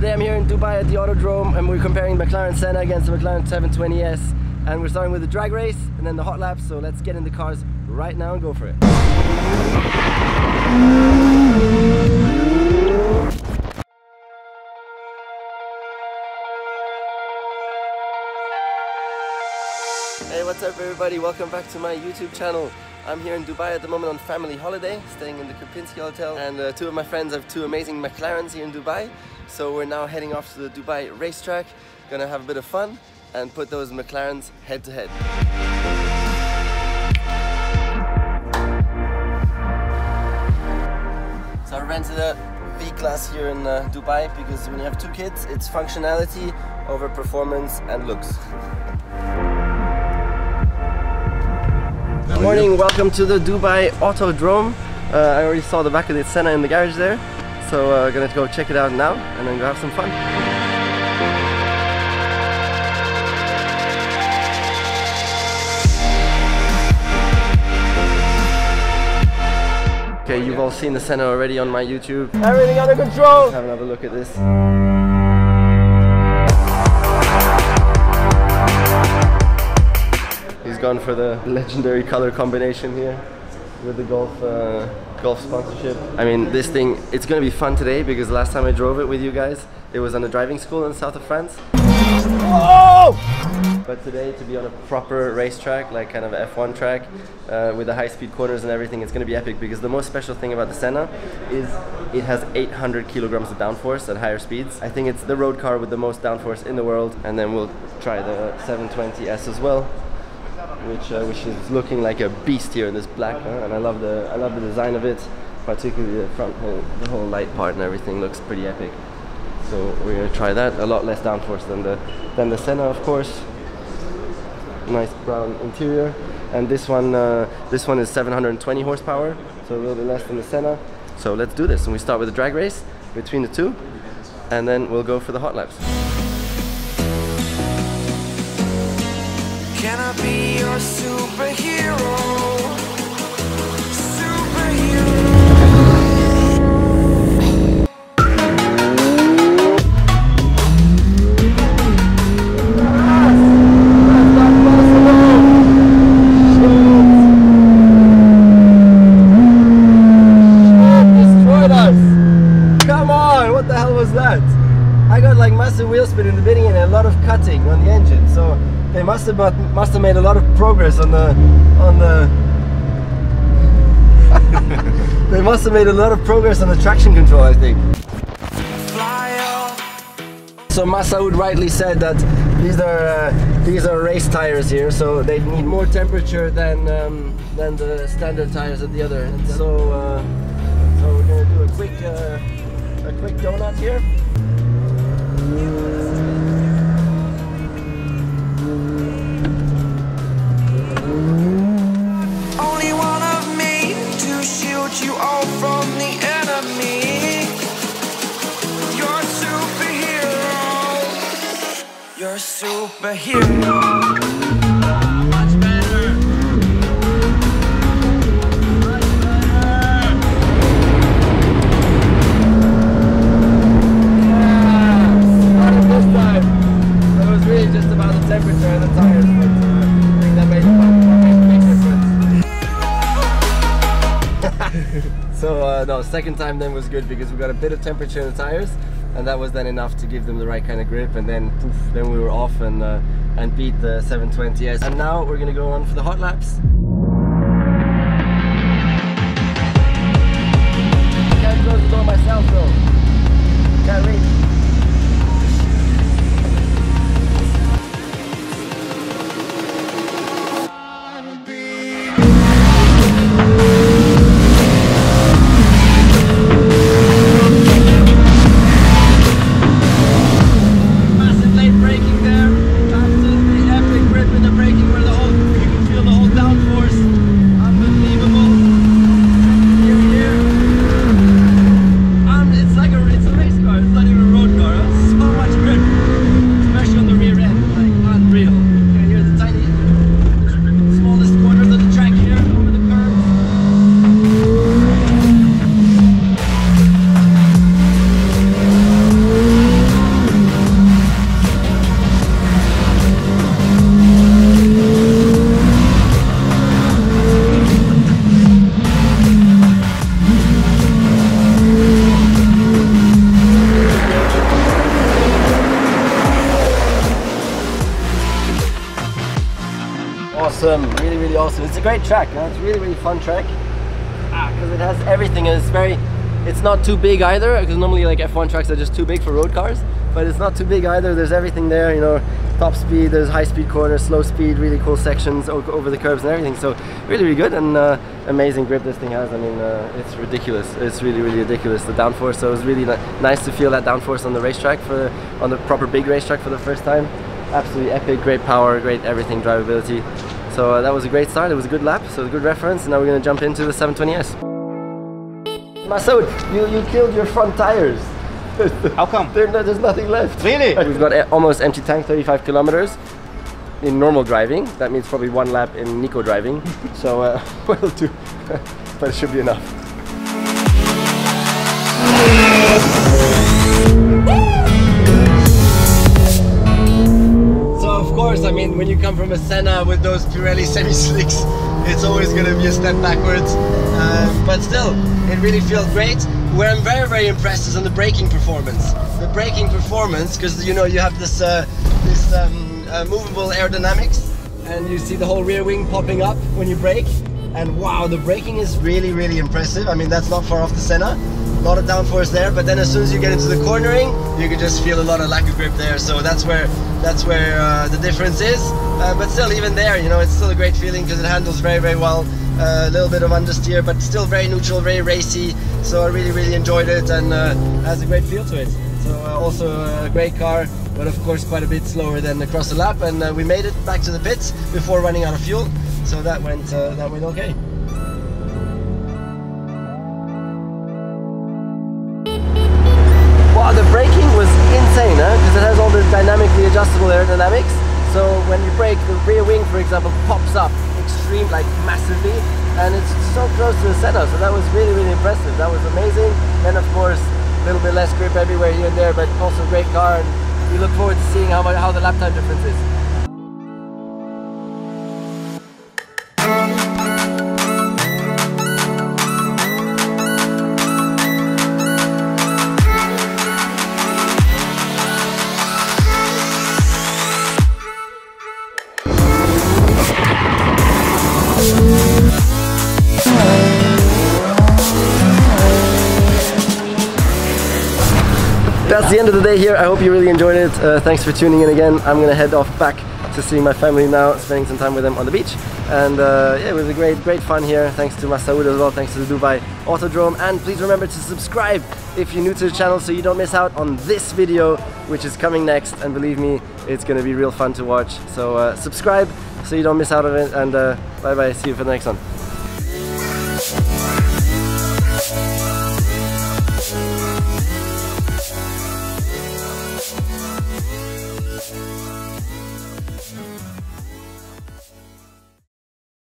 Today I'm here in Dubai at the Autodrome and we're comparing McLaren Senna against the McLaren 720S, and we're starting with the drag race and then the hot laps. So let's get in the cars right now and go for it. Hey, what's up everybody? Welcome back to my YouTube channel. I'm here in Dubai at the moment on family holiday, staying in the Kempinski Hotel, and two of my friends have two amazing McLarens here in Dubai. So we're now heading off to the Dubai racetrack, gonna have a bit of fun and put those McLarens head to head. So I rented a V-Class here in Dubai because when you have two kids, it's functionality over performance and looks. Good morning, welcome to the Dubai Autodrome. I already saw the back of the Senna in the garage there, so we're gonna go check it out now and then go have some fun. Okay, you've all seen the Senna already on my YouTube. Everything under control! Let's have another look at this. Gone for the legendary color combination here with the golf sponsorship. I mean, this thing, it's gonna be fun today because last time I drove it with you guys, it was on a driving school in the south of France. Whoa! But today, to be on a proper racetrack, like kind of F1 track, with the high-speed corners and everything, it's gonna be epic because the most special thing about the Senna is it has 800 kilograms of downforce at higher speeds. I think it's the road car with the most downforce in the world, and then we'll try the 720S as well, which is looking like a beast here in this black, and I love the design of it, particularly the front whole, the whole light part and everything looks pretty epic. So we're gonna try that. A lot less downforce than the Senna, of course. Nice brown interior, and this one is 720 horsepower, so a little bit less than the Senna. So let's do this, and we start with a drag race between the two, and then we'll go for the hot laps. Can I be your superhero? Destroyed us! Come on! What the hell was that? I got like massive wheel spin in the beginning and a lot of cutting on the engine, so they must have made a lot of progress on the they must have made a lot of progress on the traction control, I think. So Masoud rightly said that these are race tires here, so they need more temperature than the standard tires at the other end. So so we're gonna do a quick donut here. You all from the enemy. You're a superhero. You're a superhero. Much better. Much better. Yeah, started this time. That was really just about the temperature and the tires, but I think that made fun. So no, second time then was good because we got a bit of temperature in the tires, and that was then enough to give them the right kind of grip, and then poof, then we were off and beat the 720S. And now we're gonna go on for the hot laps. I can't close the door myself though. Can't reach. Breaking there, absolutely epic grip in the braking where you can feel the whole downforce. awesome, really, really awesome. It's a great track, huh? It's a really, really fun track because it has everything, and it's not too big either, because normally like F1 tracks are just too big for road cars, but it's not too big either. There's everything there, you know, top speed, there's high speed corners, slow speed, really cool sections over the curbs and everything. So really, really good, and amazing grip this thing has. I mean, it's ridiculous. It's really, really ridiculous, the downforce. So it was really nice to feel that downforce on the racetrack, on the proper big racetrack for the first time. Absolutely epic, great power, great everything, drivability. So that was a great start, it was a good lap, so a good reference, and now we're going to jump into the 720S. Masoud, you killed your front tires. How come? There's nothing left. Really? We've got almost empty tank, 35 kilometers in normal driving. That means probably one lap in Nico driving. So, well, two, but it should be enough. I mean, when you come from a Senna with those Pirelli semi-slicks, it's always going to be a step backwards, but still, it really feels great. Where I'm very, very impressed is on the braking performance. The braking performance, because you know, you have this, movable aerodynamics, and you see the whole rear wing popping up when you brake, and wow, the braking is really, really impressive. I mean, that's not far off the Senna. A lot of downforce there, but then as soon as you get into the cornering, you can just feel a lot of lack of grip there. So that's where the difference is. But still, even there, you know, it's still a great feeling because it handles very, very well. A little bit of understeer, but still very neutral, very racy. So I really, really enjoyed it, and has a great feel to it. So also a great car, but of course quite a bit slower than across the lap. And we made it back to the pits before running out of fuel. So that went okay. Because it has all this dynamically adjustable aerodynamics, so when you brake, the rear wing, for example, pops up extreme, like massively, and it's so close to the Senna, so that was really, really impressive. That was amazing. Then of course a little bit less grip everywhere here and there, but also a great car, and we look forward to seeing how the lap time difference is. That's the end of the day here. I hope you really enjoyed it. Thanks for tuning in again. I'm gonna head off back to see my family now, spending some time with them on the beach. And yeah, it was a great fun here. Thanks to Masoud as well, thanks to the Dubai Autodrome. And please remember to subscribe if you're new to the channel so you don't miss out on this video, which is coming next. And believe me, it's gonna be real fun to watch. So subscribe so you don't miss out on it. And bye bye, see you for the next one.